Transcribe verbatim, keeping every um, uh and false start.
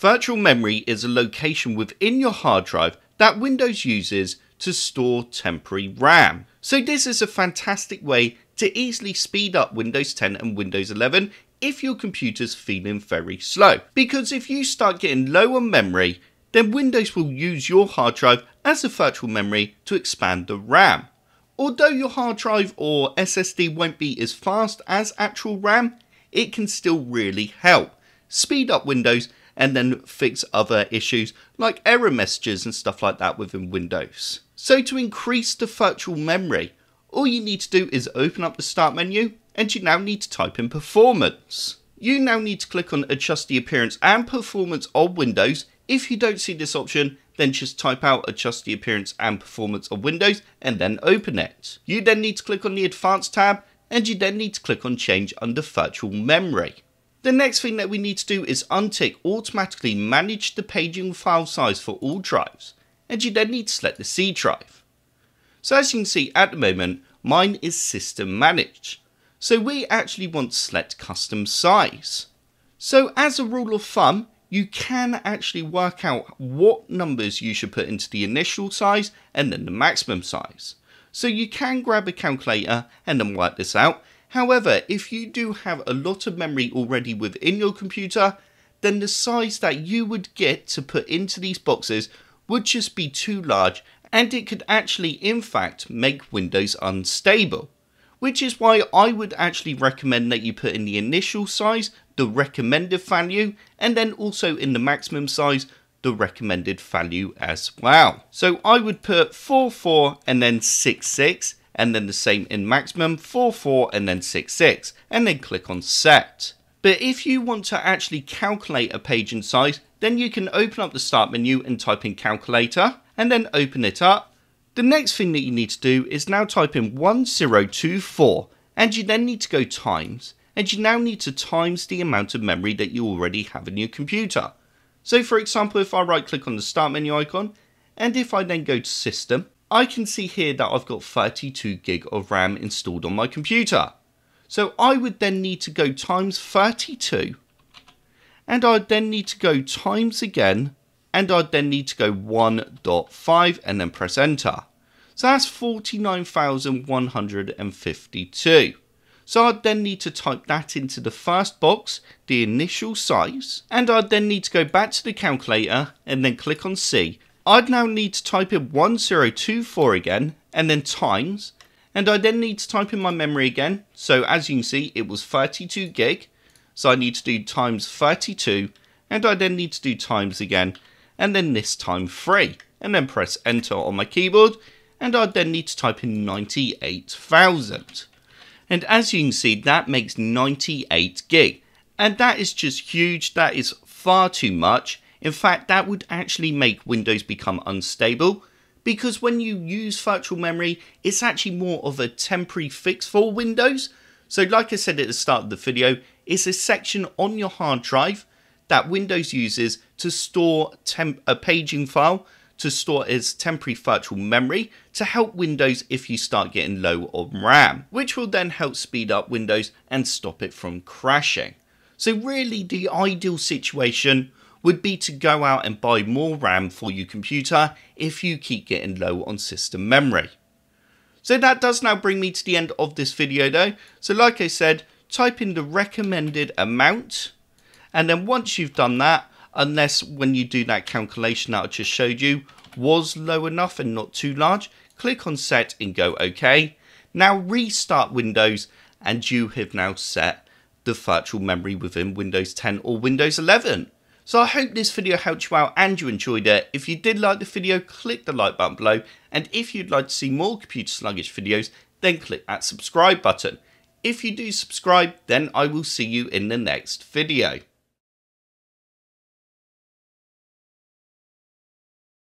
Virtual memory is a location within your hard drive that Windows uses to store temporary RAM. So this is a fantastic way to easily speed up Windows ten and Windows eleven if your computer's feeling very slow. Because if you start getting low on memory, then Windows will use your hard drive as a virtual memory to expand the RAM. Although your hard drive or S S D won't be as fast as actual RAM, it can still really help speed up Windows and then fix other issues like error messages and stuff like that within Windows. So to increase the virtual memory, all you need to do is open up the Start menu and you now need to type in Performance. You now need to click on Adjust the Appearance and Performance of Windows. If you don't see this option, then just type out Adjust the Appearance and Performance of Windows and then open it. You then need to click on the Advanced tab and you then need to click on Change under Virtual Memory. The next thing that we need to do is untick Automatically Manage the Paging File Size for all drives, and you then need to select the C drive. So as you can see at the moment, mine is System Managed. So we actually want to select Custom Size. So as a rule of thumb, you can actually work out what numbers you should put into the initial size and then the maximum size. So you can grab a calculator and then work this out. However, if you do have a lot of memory already within your computer, then the size that you would get to put into these boxes would just be too large, and it could actually, in fact, make Windows unstable. Which is why I would actually recommend that you put in the initial size, the recommended value, and then also in the maximum size, the recommended value as well. So I would put four four and then six six. And then the same in maximum, four four and then six six, and then click on Set. But if you want to actually calculate a page in size, then you can open up the Start menu and type in Calculator, and then open it up. The next thing that you need to do is now type in one thousand twenty-four, and you then need to go times, and you now need to times the amount of memory that you already have in your computer. So for example, if I right click on the Start menu icon, and if I then go to System, I can see here that I've got thirty-two gig of RAM installed on my computer. So I would then need to go times thirty-two, and I'd then need to go times again, and I'd then need to go one point five and then press enter. So that's forty-nine thousand one hundred fifty-two. So I'd then need to type that into the first box, the initial size, and I'd then need to go back to the calculator and then click on C. I'd now need to type in one thousand twenty-four again, and then times, and I then need to type in my memory again. So as you can see, it was thirty-two gig, so I need to do times thirty-two, and I then need to do times again, and then this time three, and then press enter on my keyboard, and I then need to type in ninety-eight thousand. And as you can see, that makes ninety-eight gig, and that is just huge. That is far too much. In fact, that would actually make Windows become unstable, because when you use virtual memory, it's actually more of a temporary fix for Windows. So like I said at the start of the video, it's a section on your hard drive that Windows uses to store temp a paging file, to store as temporary virtual memory, to help Windows if you start getting low on RAM, which will then help speed up Windows and stop it from crashing. So really the ideal situation would be to go out and buy more RAM for your computer if you keep getting low on system memory. So that does now bring me to the end of this video though. So like I said, type in the recommended amount, and then once you've done that, unless when you do that calculation that I just showed you was low enough and not too large, click on Set and go OK. Now restart Windows, and you have now set the virtual memory within Windows ten or Windows eleven. So I hope this video helped you out and you enjoyed it. If you did like the video, click the like button below. And if you'd like to see more computer sluggish videos, then click that subscribe button. If you do subscribe, then I will see you in the next video.